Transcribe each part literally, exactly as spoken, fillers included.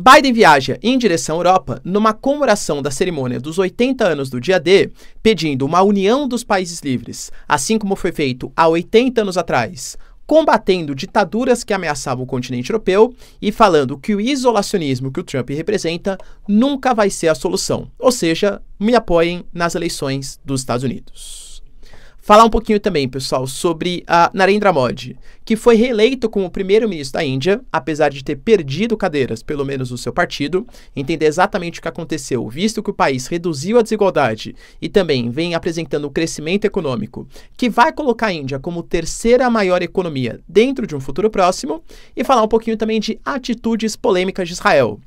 Biden viaja em direção à Europa numa comemoração da cerimônia dos oitenta anos do Dia D, pedindo uma união dos países livres, assim como foi feito há oitenta anos atrás, combatendo ditaduras que ameaçavam o continente europeu e falando que o isolacionismo que o Trump representa nunca vai ser a solução, ou seja, me apoiem nas eleições dos Estados Unidos. Falar um pouquinho também, pessoal, sobre a Narendra Modi, que foi reeleito como primeiro-ministro da Índia, apesar de ter perdido cadeiras, pelo menos no seu partido. Entender exatamente o que aconteceu, visto que o país reduziu a desigualdade e também vem apresentando um crescimento econômico, que vai colocar a Índia como terceira maior economia dentro de um futuro próximo. E falar um pouquinho também de atitudes polêmicas de Israel.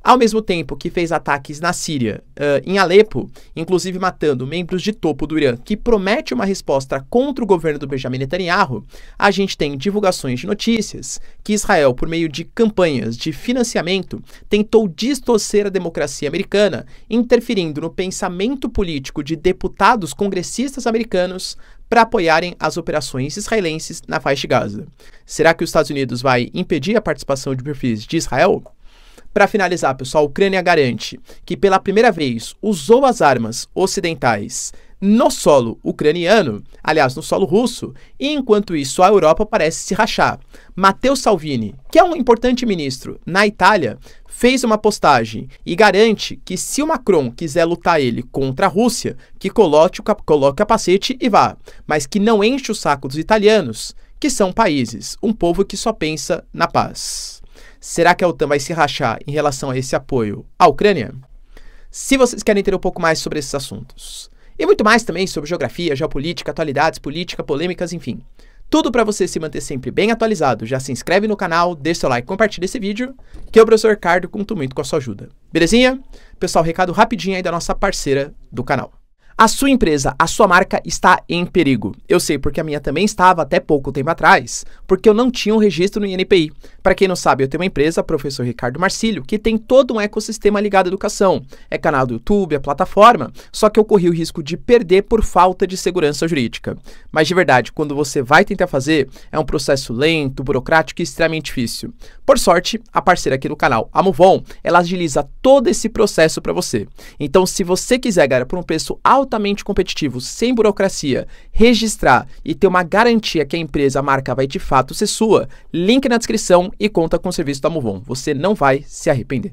Ao mesmo tempo que fez ataques na Síria, uh, em Allepo, inclusive matando membros de topo do Irã, que promete uma resposta contra o governo do Benjamin Netanyahu, a gente tem divulgações de notícias que Israel, por meio de campanhas de financiamento, tentou distorcer a democracia americana, interferindo no pensamento político de deputados congressistas americanos para apoiarem as operações israelenses na Faixa de Gaza. Será que os Estados Unidos vai impedir a participação de perfis de Israel? Para finalizar, pessoal, a Ucrânia garante que pela primeira vez usou as armas ocidentais no solo ucraniano, aliás, no solo russo, e enquanto isso a Europa parece se rachar. Matteo Salvini, que é um importante ministro na Itália, fez uma postagem e garante que se o Macron quiser lutar ele contra a Rússia, que coloque o cap- coloque o capacete e vá, mas que não enche o saco dos italianos, que são países, um povo que só pensa na paz. Será que a OTAN vai se rachar em relação a esse apoio à Ucrânia? Se vocês querem entender um pouco mais sobre esses assuntos, e muito mais também sobre geografia, geopolítica, atualidades, política, polêmicas, enfim, tudo para você se manter sempre bem atualizado, já se inscreve no canal, deixa seu like, compartilha esse vídeo, que eu, professor Ricardo, conto muito com a sua ajuda. Belezinha? Pessoal, recado rapidinho aí da nossa parceira do canal. A sua empresa, a sua marca está em perigo. Eu sei porque a minha também estava até pouco tempo atrás, porque eu não tinha um registro no I N P I. Para quem não sabe, eu tenho uma empresa, Professor Ricardo Marcilio, que tem todo um ecossistema ligado à educação. É canal do YouTube, é plataforma, só que eu corri o risco de perder por falta de segurança jurídica. Mas de verdade, quando você vai tentar fazer, é um processo lento, burocrático e extremamente difícil. Por sorte, a parceira aqui do canal, a Muvon, ela agiliza todo esse processo para você. Então, se você quiser, galera, por um preço alto, altamente competitivo, sem burocracia, registrar e ter uma garantia que a empresa, a marca vai de fato ser sua, link na descrição e conta com o serviço da Muvon. Você não vai se arrepender.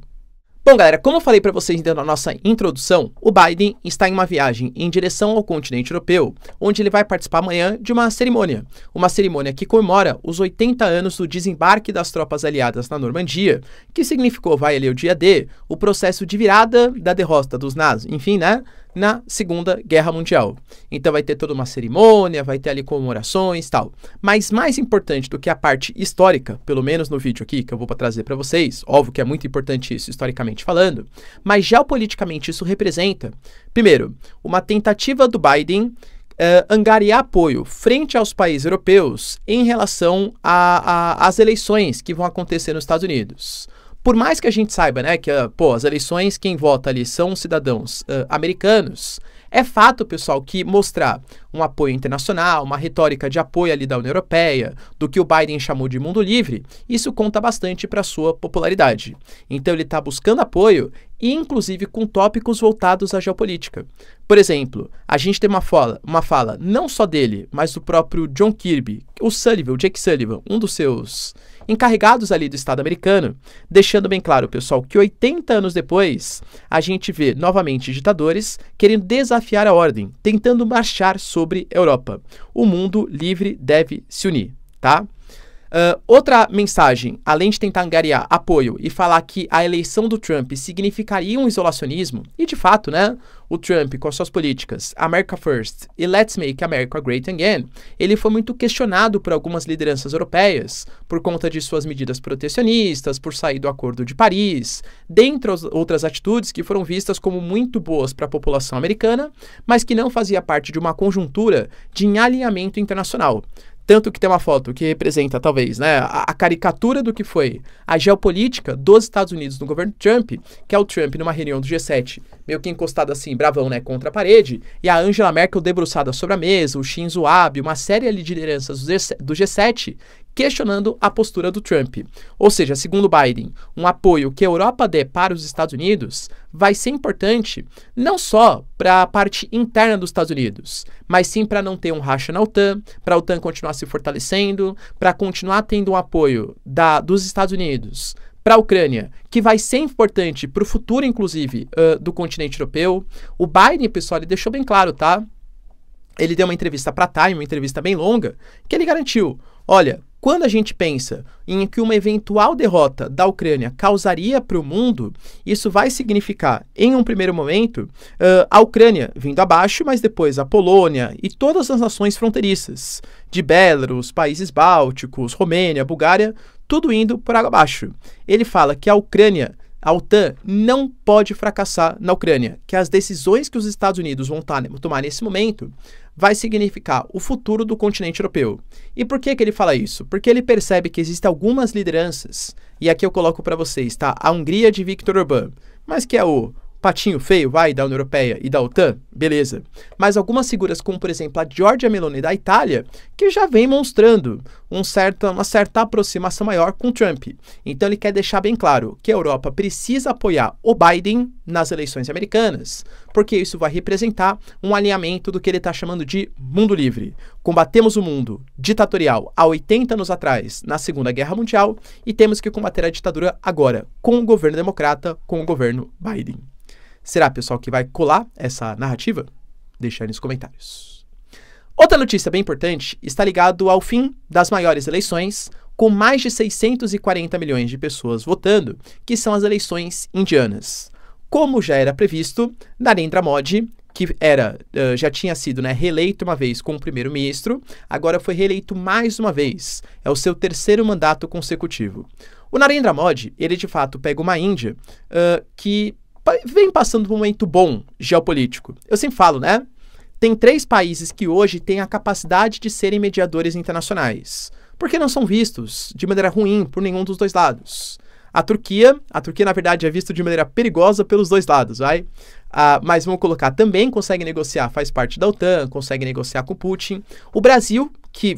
Bom, galera, como eu falei para vocês dentro da nossa introdução, o Biden está em uma viagem em direção ao continente europeu, onde ele vai participar amanhã de uma cerimônia. Uma cerimônia que comemora os oitenta anos do desembarque das tropas aliadas na Normandia, que significou, vai ali o dia D, o processo de virada da derrota dos nazis, enfim, né? Na Segunda Guerra Mundial. Então vai ter toda uma cerimônia, vai ter ali comemorações e tal. Mas mais importante do que a parte histórica, pelo menos no vídeo aqui que eu vou trazer para vocês, óbvio que é muito importante isso historicamente falando, mas geopoliticamente isso representa, primeiro, uma tentativa do Biden Uh, angariar apoio frente aos países europeus em relação às eleições que vão acontecer nos Estados Unidos. Por mais que a gente saiba, né, que uh, pô, as eleições, quem vota ali são cidadãos uh, americanos, é fato, pessoal, que mostrar um apoio internacional, uma retórica de apoio ali da União Europeia, do que o Biden chamou de mundo livre, isso conta bastante para sua popularidade. Então ele está buscando apoio, inclusive com tópicos voltados à geopolítica. Por exemplo, a gente tem uma fala, uma fala não só dele, mas do próprio John Kirby, o Sullivan, o Jake Sullivan, um dos seus encarregados ali do Estado americano, deixando bem claro, pessoal, que oitenta anos depois, a gente vê novamente ditadores querendo desafiar a ordem, tentando marchar sobre a Europa. O mundo livre deve se unir, tá? Uh, outra mensagem, além de tentar angariar apoio e falar que a eleição do Trump significaria um isolacionismo, e de fato, né, o Trump com as suas políticas America First e Let's Make America Great Again, ele foi muito questionado por algumas lideranças europeias por conta de suas medidas protecionistas, por sair do Acordo de Paris, dentre outras atitudes que foram vistas como muito boas para a população americana, mas que não fazia parte de uma conjuntura de alinhamento internacional. Tanto que tem uma foto que representa, talvez, né, a, a caricatura do que foi a geopolítica dos Estados Unidos no governo Trump, que é o Trump numa reunião do G sete, meio que encostado assim, bravão, né, contra a parede, e a Angela Merkel debruçada sobre a mesa, o Shinzo Abe, uma série ali de lideranças do G sete questionando a postura do Trump. Ou seja, segundo Biden, um apoio que a Europa dê para os Estados Unidos vai ser importante não só para a parte interna dos Estados Unidos, mas sim para não ter um racha na OTAN, para a OTAN continuar se fortalecendo, para continuar tendo um apoio da, dos Estados Unidos para a Ucrânia, que vai ser importante para o futuro, inclusive, uh, do continente europeu. O Biden, pessoal, ele deixou bem claro, tá? Ele deu uma entrevista para a Time, uma entrevista bem longa, que ele garantiu, olha, quando a gente pensa em que uma eventual derrota da Ucrânia causaria para o mundo, isso vai significar, em um primeiro momento, uh, a Ucrânia vindo abaixo, mas depois a Polônia e todas as nações fronteiriças, de Belarus, países bálticos, Romênia, Bulgária, tudo indo por água abaixo. Ele fala que a Ucrânia, a OTAN, não pode fracassar na Ucrânia, que as decisões que os Estados Unidos vão tomar nesse momento vai significar o futuro do continente europeu. E por que que ele fala isso? Porque ele percebe que existem algumas lideranças, e aqui eu coloco para vocês, tá? A Hungria de Viktor Orbán, mas que é o patinho feio, vai, da União Europeia e da OTAN, beleza. Mas algumas figuras, como por exemplo a Giorgia Meloni da Itália, que já vem mostrando um certo, uma certa aproximação maior com Trump. Então ele quer deixar bem claro que a Europa precisa apoiar o Biden nas eleições americanas, porque isso vai representar um alinhamento do que ele está chamando de mundo livre. Combatemos o mundo ditatorial há oitenta anos atrás, na Segunda Guerra Mundial, e temos que combater a ditadura agora, com o governo democrata, com o governo Biden. Será, pessoal, que vai colar essa narrativa? Deixa aí nos comentários. Outra notícia bem importante está ligado ao fim das maiores eleições, com mais de seiscentos e quarenta milhões de pessoas votando, que são as eleições indianas. Como já era previsto, Narendra Modi, que era, uh, já tinha sido, né, reeleito uma vez como primeiro-ministro, agora foi reeleito mais uma vez. É o seu terceiro mandato consecutivo. O Narendra Modi, ele de fato pega uma Índia uh, que vem passando um momento bom geopolítico. Eu sempre falo, né? Tem três países que hoje têm a capacidade de serem mediadores internacionais, porque não são vistos de maneira ruim por nenhum dos dois lados. A Turquia, a Turquia na verdade é vista de maneira perigosa pelos dois lados, vai? Ah, mas vamos colocar, também consegue negociar, faz parte da OTAN, consegue negociar com Putin. O Brasil, que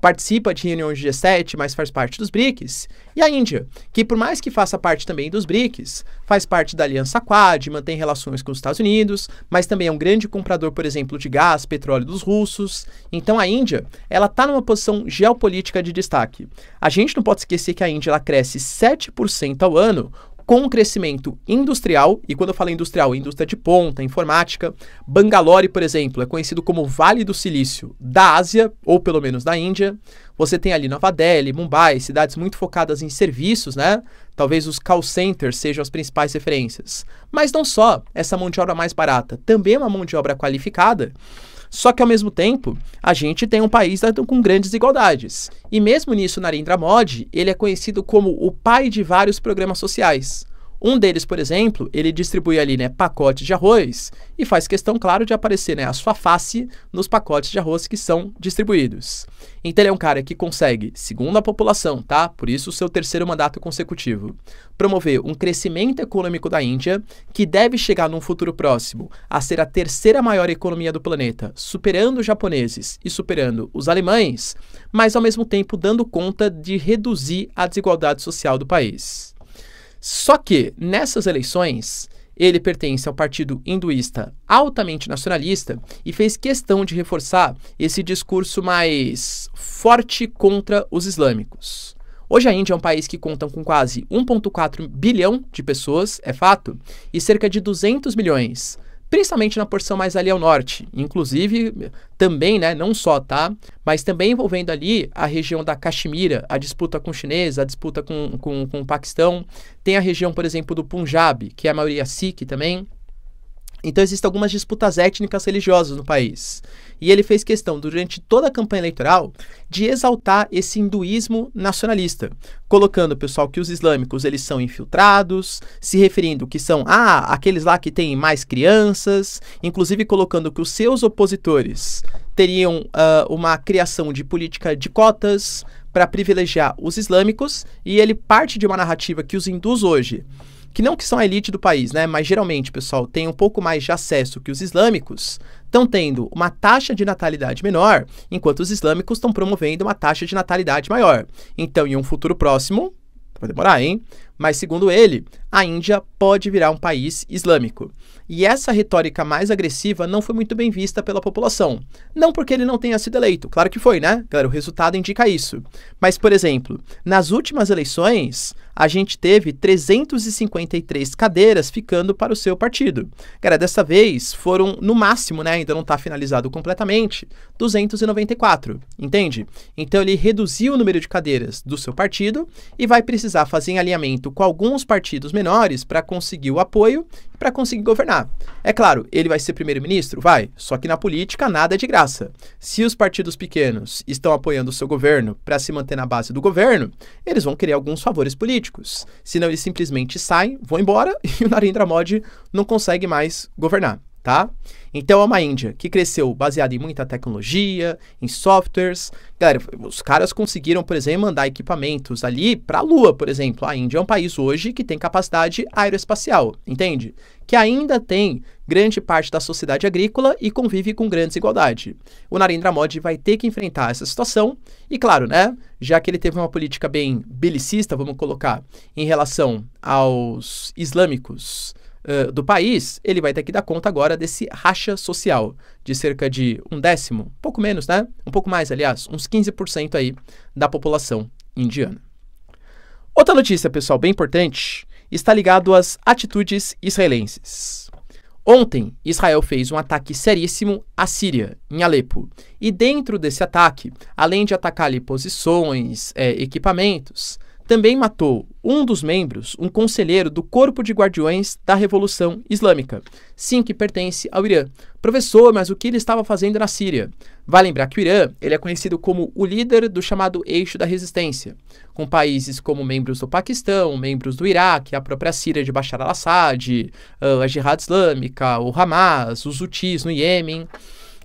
participa de reuniões de G sete, mas faz parte dos BRICS. E a Índia, que por mais que faça parte também dos BRICS, faz parte da Aliança Quad, mantém relações com os Estados Unidos, mas também é um grande comprador, por exemplo, de gás, petróleo dos russos. Então a Índia, ela está numa posição geopolítica de destaque. A gente não pode esquecer que a Índia, ela cresce sete por cento ao ano, com um crescimento industrial, e quando eu falo industrial, indústria de ponta, informática. Bangalore, por exemplo, é conhecido como Vale do Silício da Ásia, ou pelo menos da Índia. Você tem ali Nova Delhi, Mumbai, cidades muito focadas em serviços, né? Talvez os call centers sejam as principais referências. Mas não só essa mão de obra mais barata, também é uma mão de obra qualificada. Só que, ao mesmo tempo, a gente tem um país com grandes desigualdades. E mesmo nisso, Narendra Modi, ele é conhecido como o pai de vários programas sociais. Um deles, por exemplo, ele distribui ali, né, pacotes de arroz e faz questão, claro, de aparecer, né, a sua face nos pacotes de arroz que são distribuídos. Então, ele é um cara que consegue, segundo a população, tá? Por isso, o seu terceiro mandato consecutivo, promover um crescimento econômico da Índia, que deve chegar num futuro próximo a ser a terceira maior economia do planeta, superando os japoneses e superando os alemães, mas ao mesmo tempo dando conta de reduzir a desigualdade social do país. Só que, nessas eleições, ele pertence ao partido hinduísta altamente nacionalista e fez questão de reforçar esse discurso mais forte contra os islâmicos. Hoje a Índia é um país que conta com quase um vírgula quatro bilhão de pessoas, é fato, e cerca de duzentos milhões, principalmente na porção mais ali ao norte, inclusive também, né, não só, tá, mas também envolvendo ali a região da Caxemira, a disputa com o chinês, a disputa com, com, com o Paquistão, tem a região, por exemplo, do Punjab, que é a maioria Sikh também. Então, existem algumas disputas étnicas religiosas no país. E ele fez questão, durante toda a campanha eleitoral, de exaltar esse hinduísmo nacionalista, colocando, pessoal, que os islâmicos, eles são infiltrados, se referindo que são, ah, aqueles lá que têm mais crianças, inclusive colocando que os seus opositores teriam uh, uma criação de política de cotas para privilegiar os islâmicos, e ele parte de uma narrativa que os hindus hoje, que não que são a elite do país, né, mas geralmente, pessoal, tem um pouco mais de acesso que os islâmicos, estão tendo uma taxa de natalidade menor, enquanto os islâmicos estão promovendo uma taxa de natalidade maior. Então, em um futuro próximo, vai demorar, hein? Mas, segundo ele, a Índia pode virar um país islâmico. E essa retórica mais agressiva não foi muito bem vista pela população. Não porque ele não tenha sido eleito. Claro que foi, né? Galera, o resultado indica isso. Mas, por exemplo, nas últimas eleições, a gente teve trezentas e cinquenta e três cadeiras ficando para o seu partido. Galera, dessa vez foram, no máximo, né? Ainda não está finalizado completamente, duzentas e noventa e quatro, entende? Então, ele reduziu o número de cadeiras do seu partido e vai precisar fazer em alinhamento com alguns partidos menores para conseguir o apoio e para conseguir governar. É claro, ele vai ser primeiro-ministro? Vai. Só que na política nada é de graça. Se os partidos pequenos estão apoiando o seu governo para se manter na base do governo, eles vão querer alguns favores políticos. Senão eles simplesmente saem, vão embora e o Narendra Modi não consegue mais governar, tá? Então é uma Índia que cresceu baseada em muita tecnologia, em softwares. Galera, os caras conseguiram, por exemplo, mandar equipamentos ali para a Lua, por exemplo. A Índia é um país hoje que tem capacidade aeroespacial, entende? Que ainda tem grande parte da sociedade agrícola e convive com grande desigualdade. O Narendra Modi vai ter que enfrentar essa situação e, claro, né, já que ele teve uma política bem belicista, vamos colocar, em relação aos islâmicos, Uh, do país, ele vai ter que dar conta agora desse racha social de cerca de um décimo, pouco menos, né? Um pouco mais, aliás, uns quinze por cento aí da população indiana. Outra notícia, pessoal, bem importante, está ligado às atitudes israelenses. Ontem, Israel fez um ataque seríssimo à Síria, em Alepo. E dentro desse ataque, além de atacar ali posições, é, equipamentos, também matou um dos membros, um conselheiro do Corpo de Guardiões da Revolução Islâmica, sim, que pertence ao Irã. Professor, mas o que ele estava fazendo na Síria? Vale lembrar que o Irã ele é conhecido como o líder do chamado Eixo da Resistência, com países como membros do Paquistão, membros do Iraque, a própria Síria de Bashar al-Assad, a Jihad Islâmica, o Hamas, os Houthis no Iêmen.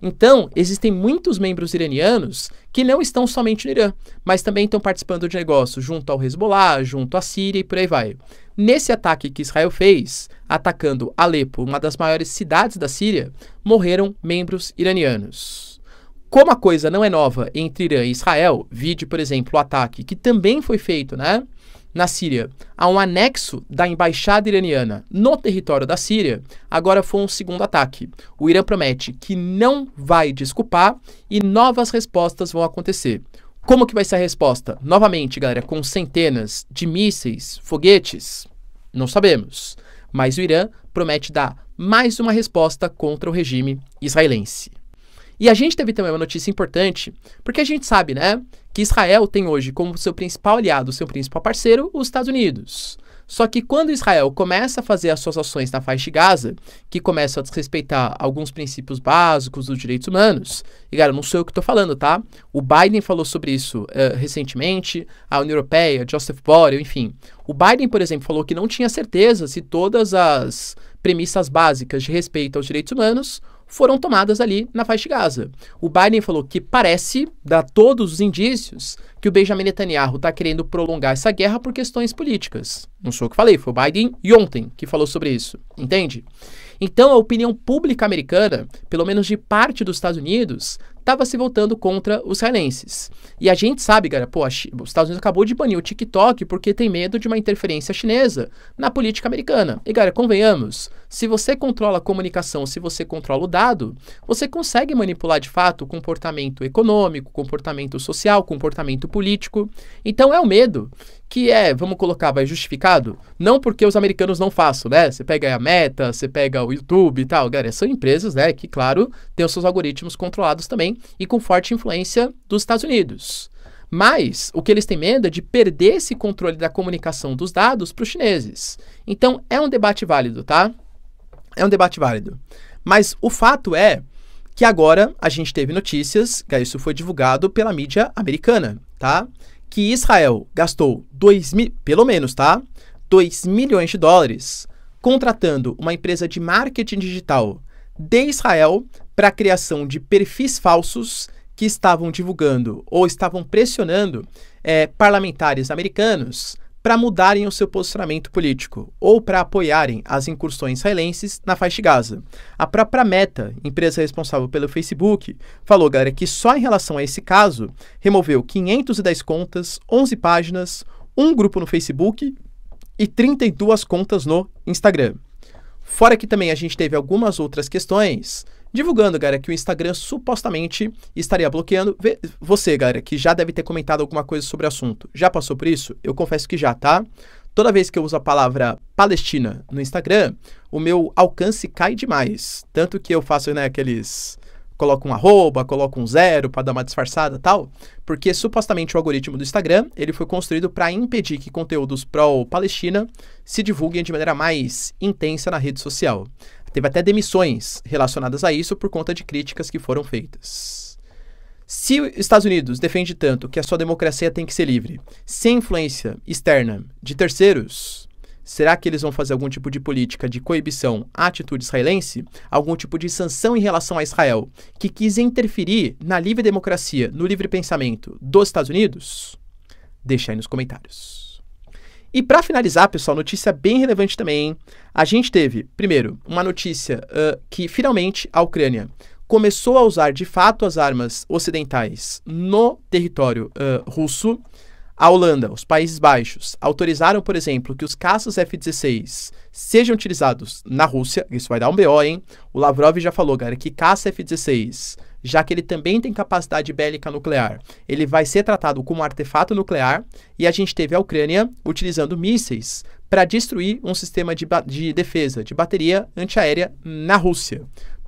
Então, existem muitos membros iranianos que não estão somente no Irã, mas também estão participando de negócios junto ao Hezbollah, junto à Síria e por aí vai. Nesse ataque que Israel fez, atacando Alepo, uma das maiores cidades da Síria, morreram membros iranianos. Como a coisa não é nova entre Irã e Israel, vide, por exemplo, o ataque que também foi feito, né, na Síria, a um anexo da embaixada iraniana no território da Síria, agora foi um segundo ataque. O Irã promete que não vai desculpar e novas respostas vão acontecer. Como que vai ser a resposta? Novamente, galera, com centenas de mísseis, foguetes? Não sabemos. Mas o Irã promete dar mais uma resposta contra o regime israelense. E a gente teve também uma notícia importante, porque a gente sabe, né, que Israel tem hoje como seu principal aliado, seu principal parceiro, os Estados Unidos. Só que quando Israel começa a fazer as suas ações na Faixa de Gaza, que começa a desrespeitar alguns princípios básicos dos direitos humanos, e cara, não sou eu que estou falando, tá? O Biden falou sobre isso uh, recentemente, a União Europeia, Joseph Borrell, enfim. O Biden, por exemplo, falou que não tinha certeza se todas as premissas básicas de respeito aos direitos humanos foram tomadas ali na Faixa de Gaza. O Biden falou que parece, dá todos os indícios, que o Benjamin Netanyahu está querendo prolongar essa guerra por questões políticas. Não sou eu que falei, foi o Biden e ontem que falou sobre isso, entende? Então a opinião pública americana, pelo menos de parte dos Estados Unidos, estava se voltando contra os israelenses. E a gente sabe, galera, pô, os Estados Unidos acabou de banir o TikTok porque tem medo de uma interferência chinesa na política americana. E, galera, convenhamos, se você controla a comunicação, se você controla o dado, você consegue manipular de fato o comportamento econômico, comportamento social, comportamento político. Então é o medo que é, vamos colocar, vai justificado, não porque os americanos não façam, né? Você pega a Meta, você pega o YouTube e tal, galera, são empresas, né, que, claro, têm os seus algoritmos controlados também e com forte influência dos Estados Unidos. Mas o que eles têm medo é de perder esse controle da comunicação dos dados para os chineses. Então é um debate válido, tá? É um debate válido. Mas o fato é que agora a gente teve notícias, que isso foi divulgado pela mídia americana, tá? Que Israel gastou dois mil, pelo menos, tá? dois milhões de dólares contratando uma empresa de marketing digital de Israel para a criação de perfis falsos que estavam divulgando ou estavam pressionando é, parlamentares americanos para mudarem o seu posicionamento político ou para apoiarem as incursões israelenses na Faixa de Gaza. A própria Meta, empresa responsável pelo Facebook, falou, galera, que só em relação a esse caso, removeu quinhentas e dez contas, onze páginas, um grupo no Facebook e trinta e duas contas no Instagram. Fora que também a gente teve algumas outras questões, divulgando, galera, que o Instagram supostamente estaria bloqueando. Você, galera, que já deve ter comentado alguma coisa sobre o assunto, já passou por isso? Eu confesso que já, tá? Toda vez que eu uso a palavra Palestina no Instagram, o meu alcance cai demais. Tanto que eu faço, né, aqueles... coloco um arroba, coloco um zero para dar uma disfarçada e tal, porque supostamente o algoritmo do Instagram, ele foi construído para impedir que conteúdos pró-Palestina se divulguem de maneira mais intensa na rede social. Teve até demissões relacionadas a isso por conta de críticas que foram feitas. Se os Estados Unidos defende tanto que a sua democracia tem que ser livre, sem influência externa de terceiros, será que eles vão fazer algum tipo de política de coibição à atitude israelense? Algum tipo de sanção em relação a Israel que quis interferir na livre democracia, no livre pensamento dos Estados Unidos? Deixa aí nos comentários. E para finalizar, pessoal, notícia bem relevante também, hein? A gente teve, primeiro, uma notícia uh, que finalmente a Ucrânia começou a usar de fato as armas ocidentais no território uh, russo. A Holanda, os Países Baixos, autorizaram, por exemplo, que os caças F dezesseis sejam utilizados na Rússia. Isso vai dar um B O, hein? O Lavrov já falou, galera, que caça F dezesseis, já que ele também tem capacidade bélica nuclear, ele vai ser tratado como um artefato nuclear. E a gente teve a Ucrânia utilizando mísseis para destruir um sistema de, de defesa de bateria antiaérea na Rússia,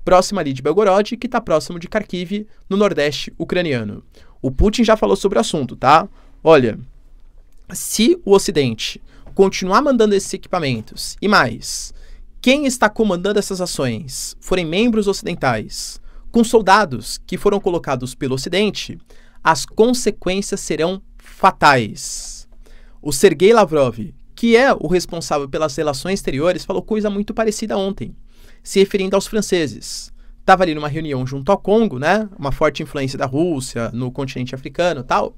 próxima ali de Belgorod, que está próximo de Kharkiv, no nordeste ucraniano. O Putin já falou sobre o assunto, tá? Olha, se o Ocidente continuar mandando esses equipamentos e mais, quem está comandando essas ações forem membros ocidentais, com soldados que foram colocados pelo Ocidente, as consequências serão fatais. O Sergei Lavrov, que é o responsável pelas relações exteriores, falou coisa muito parecida ontem, se referindo aos franceses. Estava ali numa reunião junto ao Congo, né? Uma forte influência da Rússia no continente africano e tal.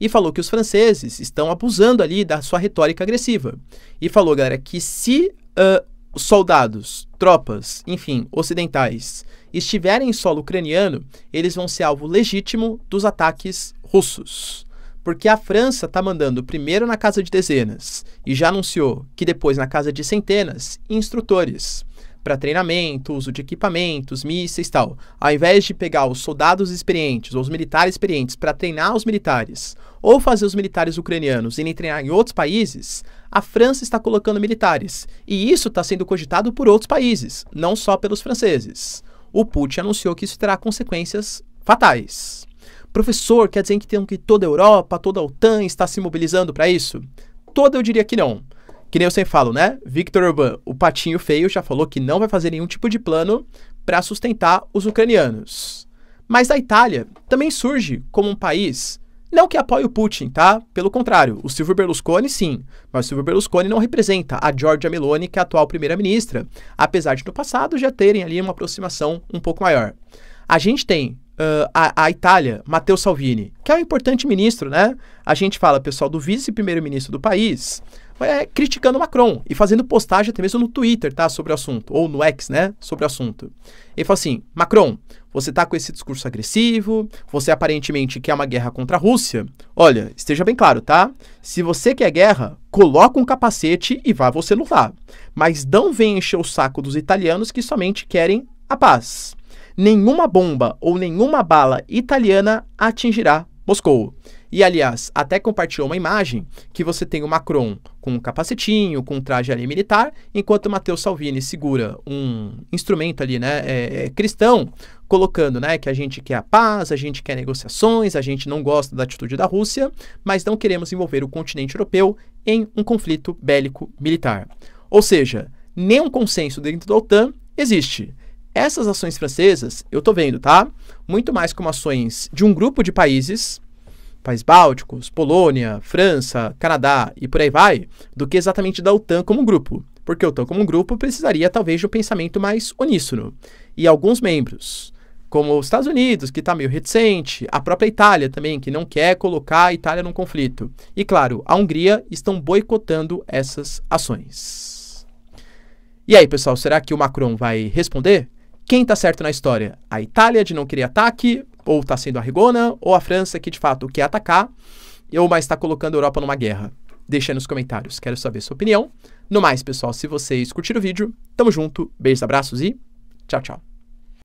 E falou que os franceses estão abusando ali da sua retórica agressiva. E falou, galera, que se uh, soldados, tropas, enfim, ocidentais, estiverem em solo ucraniano, eles vão ser alvo legítimo dos ataques russos. Porque a França está mandando primeiro na casa de dezenas e já anunciou que depois na casa de centenas instrutores para treinamento, uso de equipamentos, mísseis e tal. Ao invés de pegar os soldados experientes ou os militares experientes para treinar os militares ou fazer os militares ucranianos irem treinar em outros países, a França está colocando militares. E isso está sendo cogitado por outros países, não só pelos franceses. O Putin anunciou que isso terá consequências fatais. Professor, quer dizer que toda a Europa, toda a OTAN está se mobilizando para isso? Toda eu diria que não. Que nem eu sempre falo, né? Viktor Orbán, o patinho feio, já falou que não vai fazer nenhum tipo de plano para sustentar os ucranianos. Mas a Itália também surge como um país, não que apoie o Putin, tá? Pelo contrário, o Silvio Berlusconi sim, mas o Silvio Berlusconi não representa a Giorgia Meloni, que é a atual primeira-ministra, apesar de no passado já terem ali uma aproximação um pouco maior. A gente tem Uh, a, a Itália, Matteo Salvini, que é um importante ministro, né? A gente fala, pessoal, do vice-primeiro-ministro do país, é, criticando Macron e fazendo postagem até mesmo no Twitter, tá? Sobre o assunto, ou no X, né? Sobre o assunto. Ele fala assim, Macron, você tá com esse discurso agressivo, você aparentemente quer uma guerra contra a Rússia. Olha, esteja bem claro, tá? Se você quer guerra, coloca um capacete e vá você lutar. Mas não vem encher o saco dos italianos que somente querem a paz. Nenhuma bomba ou nenhuma bala italiana atingirá Moscou. E, aliás, até compartilhou uma imagem que você tem o Macron com um capacetinho, com um traje ali militar, enquanto o Matteo Salvini segura um instrumento ali, né, é, é, cristão, colocando, né, que a gente quer a paz, a gente quer negociações, a gente não gosta da atitude da Rússia, mas não queremos envolver o continente europeu em um conflito bélico militar. Ou seja, nenhum consenso dentro da OTAN existe. Essas ações francesas, eu tô vendo, tá? Muito mais como ações de um grupo de países, países bálticos, Polônia, França, Canadá e por aí vai, do que exatamente da OTAN como um grupo. Porque a OTAN como um grupo precisaria talvez de um pensamento mais uníssono. E alguns membros como os Estados Unidos, que está meio reticente, a própria Itália também, que não quer colocar a Itália num conflito. E, claro, a Hungria estão boicotando essas ações. E aí, pessoal, será que o Macron vai responder? Quem está certo na história? A Itália de não querer ataque, ou está sendo arregona, ou a França que, de fato, quer atacar, ou mais está colocando a Europa numa guerra? Deixa aí nos comentários, quero saber sua opinião. No mais, pessoal, se vocês curtiram o vídeo, tamo junto, beijos, abraços e tchau, tchau.